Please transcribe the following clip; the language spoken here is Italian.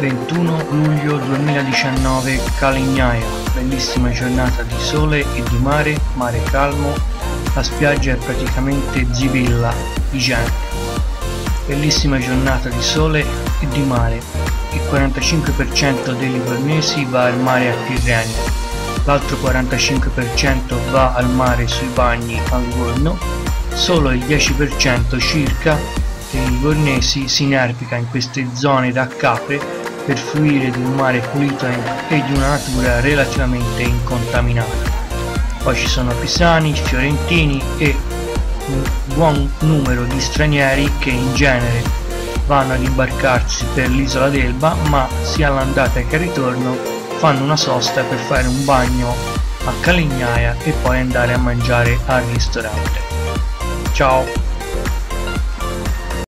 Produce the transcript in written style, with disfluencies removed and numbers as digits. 21 luglio 2019, Calignaia, bellissima giornata di sole e di mare, mare calmo, la spiaggia è praticamente zibilla di gente. Bellissima giornata di sole e di mare, il 45% dei livornesi va al mare a Tirreni, l'altro 45% va al mare sui bagni a Gorno, solo il 10% circa dei livornesi si inerpica in queste zone da Capre per fruire di un mare pulito e di una natura relativamente incontaminata. Poi ci sono pisani, fiorentini e un buon numero di stranieri che in genere vanno ad imbarcarsi per l'isola d'Elba, ma sia all'andata che al ritorno fanno una sosta per fare un bagno a Calignaia e poi andare a mangiare al ristorante. Ciao!